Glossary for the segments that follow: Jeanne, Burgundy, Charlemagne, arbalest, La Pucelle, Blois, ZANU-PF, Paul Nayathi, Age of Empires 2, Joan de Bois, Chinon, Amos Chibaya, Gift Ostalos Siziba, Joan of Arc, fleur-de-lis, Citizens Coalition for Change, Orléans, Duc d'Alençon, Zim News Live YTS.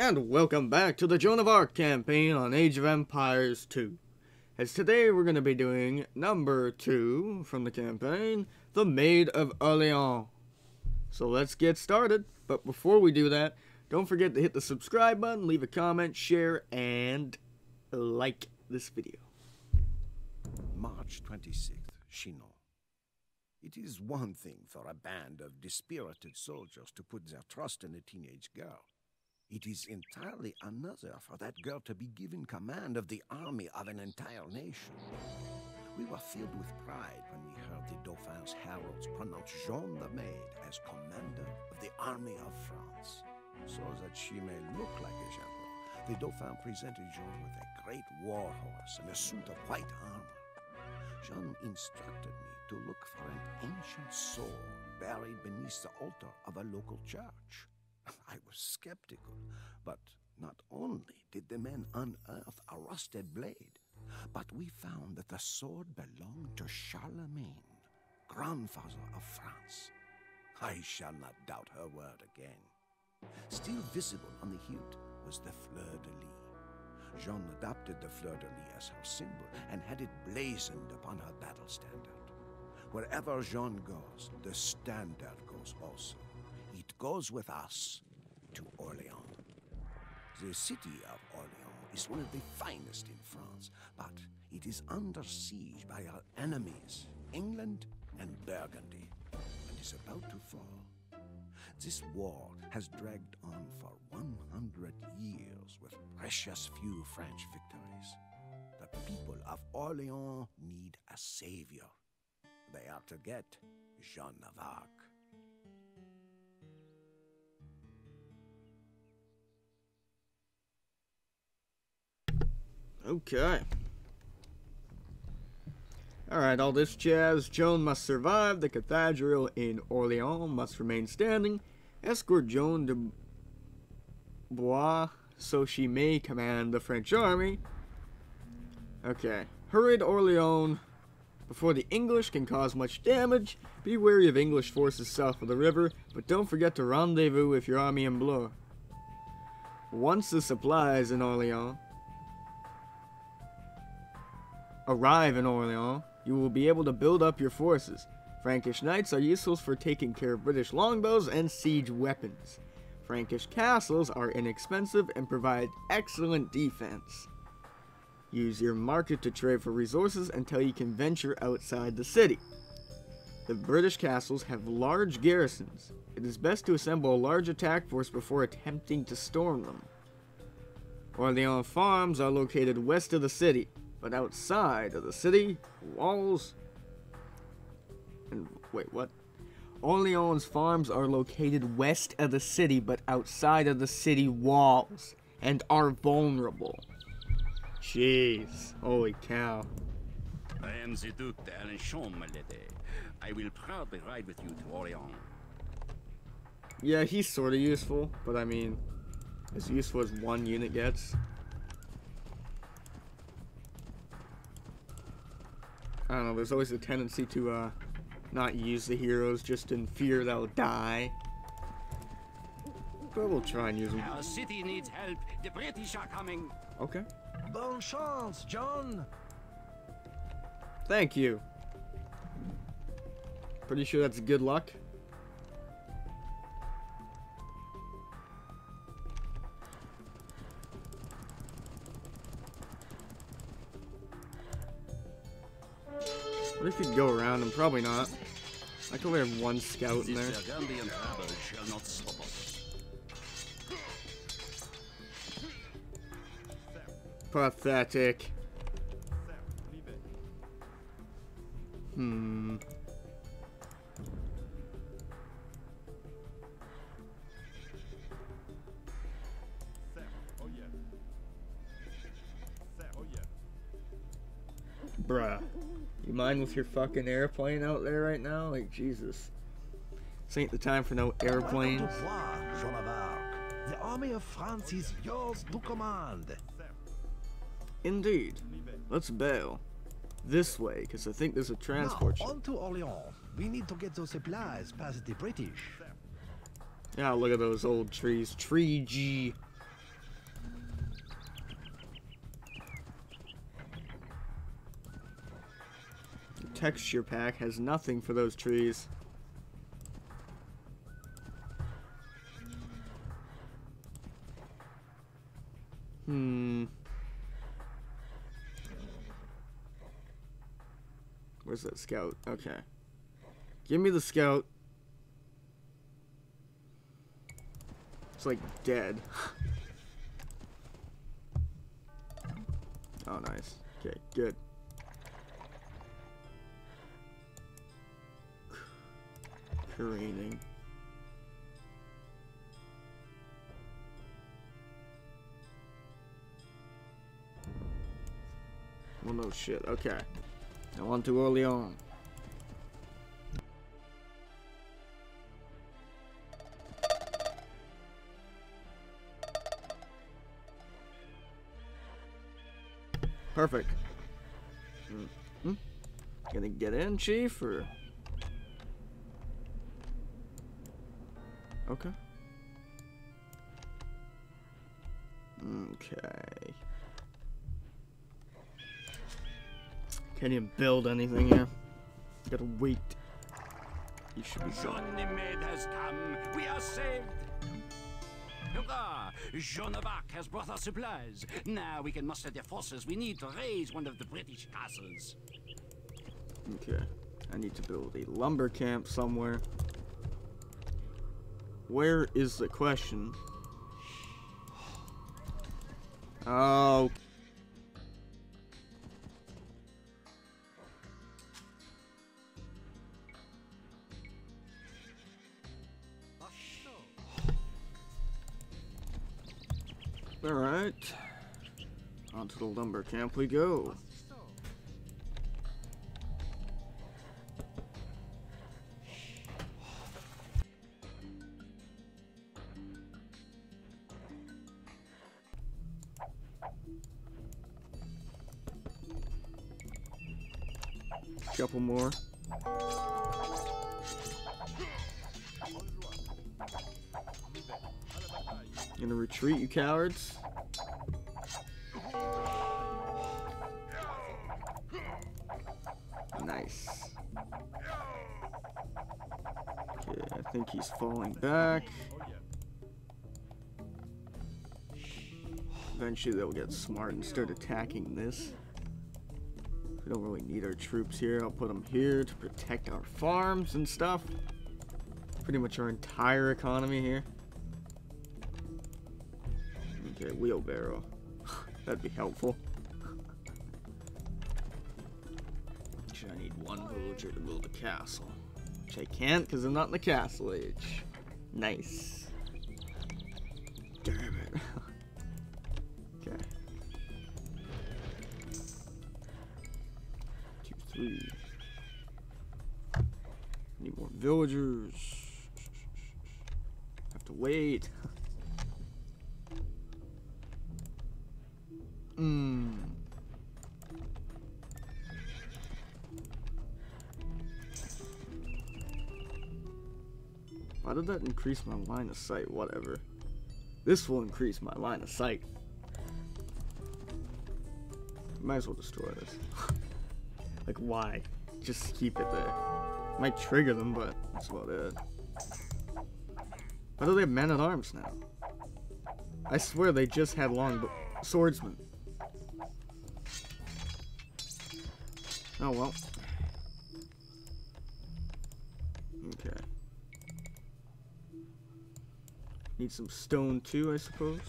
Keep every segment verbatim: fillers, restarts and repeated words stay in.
And welcome back to the Joan of Arc campaign on Age of Empires two. As today we're going to be doing number two from the campaign, the Maid of Orléans. So let's get started. But before we do that, don't forget to hit the subscribe button, leave a comment, share, and like this video. March twenty-sixth, Chinon. It is one thing for a band of dispirited soldiers to put their trust in a teenage girl. It is entirely another for that girl to be given command of the army of an entire nation. We were filled with pride when we heard the Dauphin's heralds pronounce Jeanne the Maid as commander of the army of France. So that she may look like a general, the Dauphin presented Jeanne with a great war horse and a suit of white armor. Jeanne instructed me to look for an ancient sword buried beneath the altar of a local church. I was skeptical, but not only did the men unearth a rusted blade, but we found that the sword belonged to Charlemagne, grandfather of France. I shall not doubt her word again. Still visible on the hilt was the fleur-de-lis. Jeanne adopted the fleur-de-lis as her symbol and had it blazoned upon her battle standard. Wherever Jeanne goes, the standard goes also. It goes with us to Orléans. The city of Orléans is one of the finest in France, but it is under siege by our enemies, England and Burgundy, and is about to fall. This war has dragged on for one hundred years with precious few French victories. The people of Orléans need a savior. They are to get Jeanne of Arc. Okay. Alright, all this jazz. Joan must survive. The cathedral in Orléans must remain standing. Escort Joan de Bois so she may command the French army. Okay. Hurry to Orléans before the English can cause much damage. Be wary of English forces south of the river, but don't forget to rendezvous with your army in Blois. Once the supplies in Orléans arrive in Orléans, you will be able to build up your forces. Frankish knights are useful for taking care of British longbows and siege weapons. Frankish castles are inexpensive and provide excellent defense. Use your market to trade for resources until you can venture outside the city. The British castles have large garrisons. It is best to assemble a large attack force before attempting to storm them. Orléans farms are located west of the city, but outside of the city walls and wait what Orléans farms are located west of the city but outside of the city walls and are vulnerable. Jeez, holy cow. I am the Duc d'Alençon, my lady. I will proudly ride with you to Orléans. Yeah, he's sort of useful, but I mean as useful as one unit gets. I don't know, there's always a tendency to uh, not use the heroes just in fear they'll die. But we'll try and use them. Our city needs help. The British are coming. Okay. Bonne chance, John. Thank you. Pretty sure that's good luck. What if you'd go around? I'm probably not. I can only have one scout in there. Pathetic. Hmm. Bruh. You mind with your fucking airplane out there right now? Like, Jesus. This ain't the time for no airplanes. The army of France is yours to command. Indeed. Let's bail. This way, because I think there's a transport ship. Now, on to Orléans. We need to get those supplies past the British. Yeah, look at those old trees. Tree G. texture pack has nothing for those trees. Hmm. Where's that scout? Okay. Give me the scout. It's like dead. Oh, nice. Okay, good. Careening. Well, no shit. Okay. Now on to Orléans. Perfect. Mm-hmm. Gonna get in, Chief, or... Okay. Okay. Can't even build anything here. Gotta wait. You should be gone. The maid has come. We are saved. Hurrah! Joan of Arc has brought us supplies. Now we can muster the forces we need to raise one of the British castles. Okay. I need to build a lumber camp somewhere. Where is the question? Oh. All right, onto the lumber camp we go. Couple more. Gonna retreat, you cowards. Nice. Okay, I think he's falling back. Eventually they'll get smart and start attacking this. We don't really need our troops here. I'll put them here to protect our farms and stuff. Pretty much our entire economy here. Okay, wheelbarrow. That'd be helpful. Actually, I need one villager to build a castle. Which I can't because I'm not in the castle age. Nice. Damn it. Okay. Two, three. Need more villagers. Have to wait. Mm. Why did that increase my line of sight? Whatever. This will increase my line of sight. Might as well destroy this. Like, why? Just keep it there. Might trigger them, but that's about it. Why do they have men-at-arms now? I swear they just had long swordsmen. Oh well. Okay. Need some stone too, I suppose.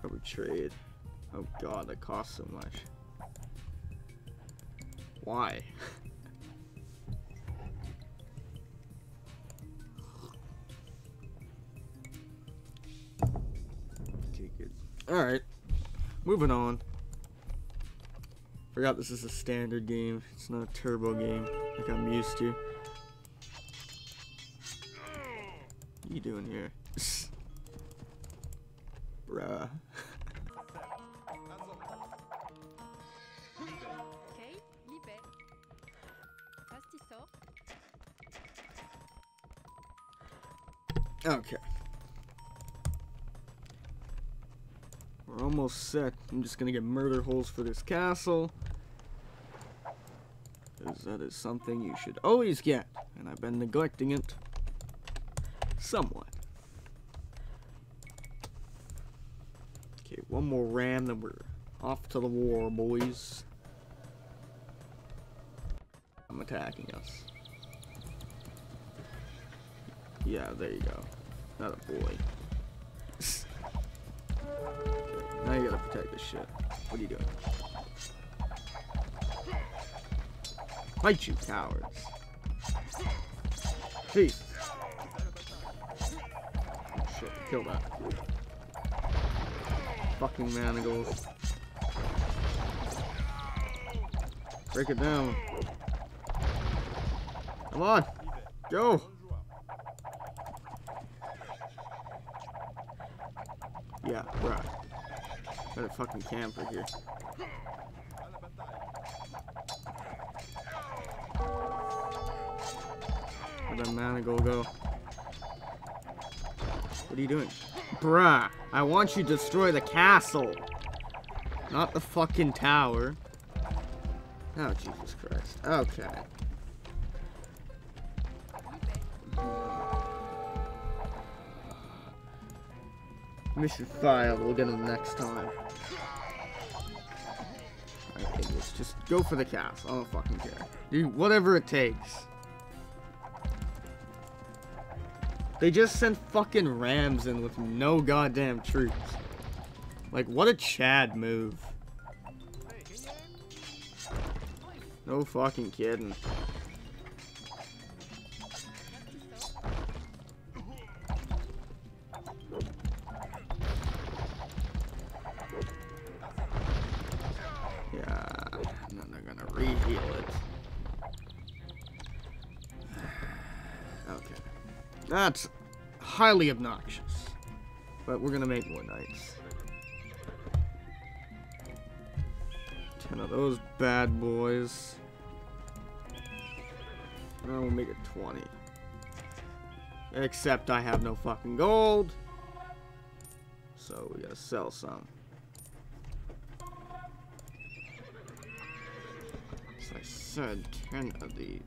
Probably trade. Oh god, that costs so much. Why? Alright, moving on. Forgot this is a standard game. It's not a turbo game like I'm used to. What are you doing here? Bruh. Okay. We're almost set. I'm just gonna get murder holes for this castle. Because that is something you should always get. And I've been neglecting it. Somewhat. Okay, one more ram, then we're off to the war, boys. I'm attacking us. Yeah, there you go. Not a boy. Okay, now you gotta protect this shit. What are you doing? Fight you, cowards. Jeez. Oh, shit, kill that. Fucking manacles. Break it down. Come on. Go. Yeah, bruh. Better fucking camp right here. Where'd that manacle go? What are you doing? Bruh, I want you to destroy the castle. Not the fucking tower. Oh, Jesus Christ. Okay. Mission failed, we'll get him next time. Alright, let's just go for the castle. I don't fucking care. Dude, whatever it takes. They just sent fucking rams in with no goddamn troops. Like, what a Chad move. No fucking kidding. That's highly obnoxious, but we're gonna make more knights. Ten of those bad boys. Now we'll make it twenty. Except I have no fucking gold, so we gotta sell some. As I said, ten of these.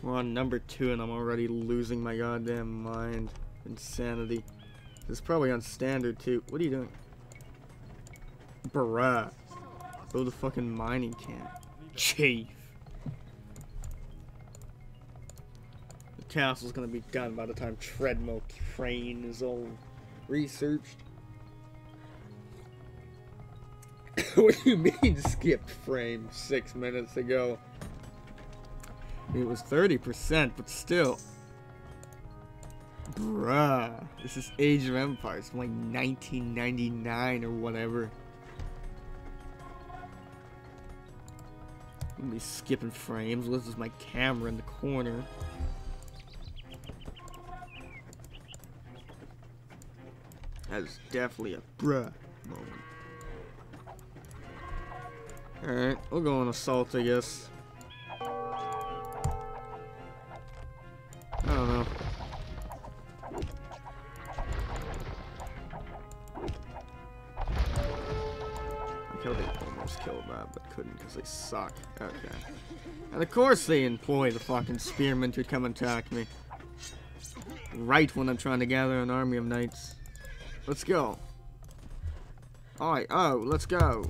We're on number two and I'm already losing my goddamn mind. Insanity. This is probably on standard too. What are you doing? Bruh. Build a fucking mining camp. Chief. The castle's gonna be done by the time treadmill train is all researched. What do you mean skipped frame six minutes ago? It was thirty percent, but still. Bruh. This is Age of Empires from like nineteen ninety-nine or whatever. I'm gonna be skipping frames. This is my camera in the corner. That is definitely a bruh moment. Alright, we'll go on assault, I guess. I don't know. I killed it, almost killed that, but couldn't because they suck. Okay. And of course they employ the fucking spearmen to come attack me. Right when I'm trying to gather an army of knights. Let's go. Alright, oh, let's go.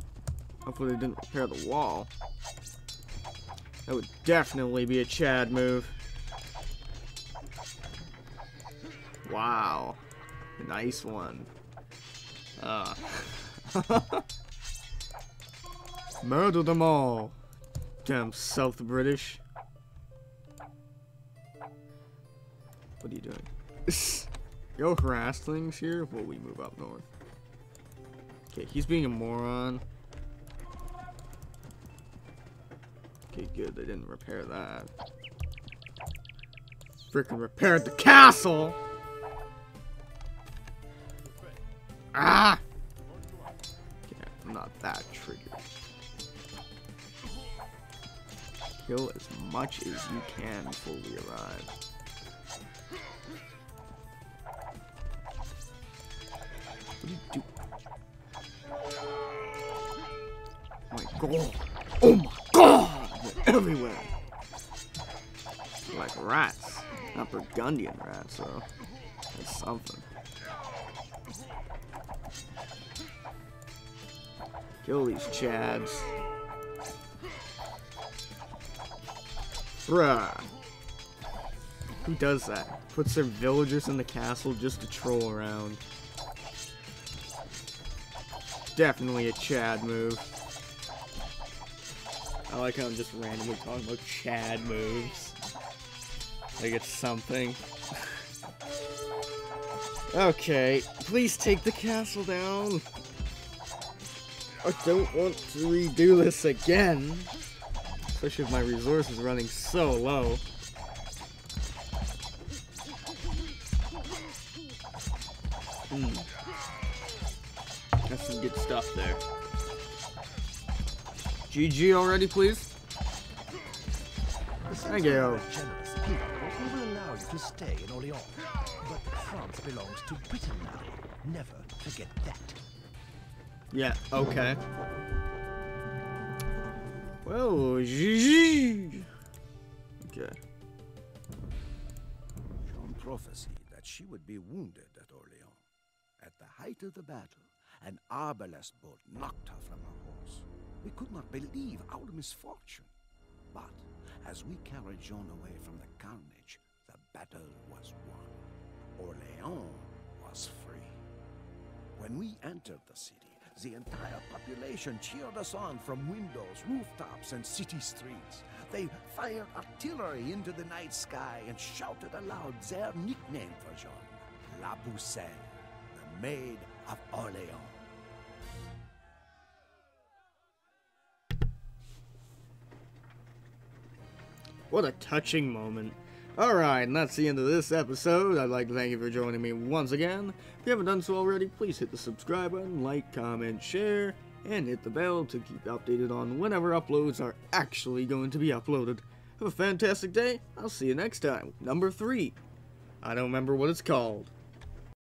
Hopefully they didn't repair the wall. That would definitely be a Chad move. Wow, nice one. Uh. Murder them all. Damn South British. What are you doing? Yo, harassings here? Will we move up north? Okay, he's being a moron. Okay, good, they didn't repair that. Frickin' repaired the castle! Ah! much as you can before we arrive. What do you do? Oh my god! Oh my god! They're everywhere! They're like rats. Not Burgundian rats, though. That's something. Kill these chads. Bruh. Who does that? Puts their villagers in the castle just to troll around. Definitely a Chad move. I like how I'm just randomly talking about Chad moves. Like it's something. Okay, please take the castle down. I don't want to redo this again. Especially if my resource is running so low. Mm. That's some good stuff there. G G already, please. Thank you. Generous people will allow you to stay in Orléans, but France belongs to Britain now. Never forget that. Yeah. Okay. Well, G G. Okay. Jeanne prophesied that she would be wounded at Orléans. At the height of the battle, an arbalest bolt knocked her from her horse. We could not believe our misfortune. But as we carried Jeanne away from the carnage, the battle was won. Orléans was free. When we entered the city, the entire population cheered us on from windows, rooftops, and city streets. They fired artillery into the night sky and shouted aloud their nickname for Jeanne, La Pucelle, the Maid of Orléans. What a touching moment. Alright, and that's the end of this episode. I'd like to thank you for joining me once again. If you haven't done so already, please hit the subscribe button, like, comment, share, and hit the bell to keep updated on whenever uploads are actually going to be uploaded. Have a fantastic day. I'll see you next time. Number three. I don't remember what it's called.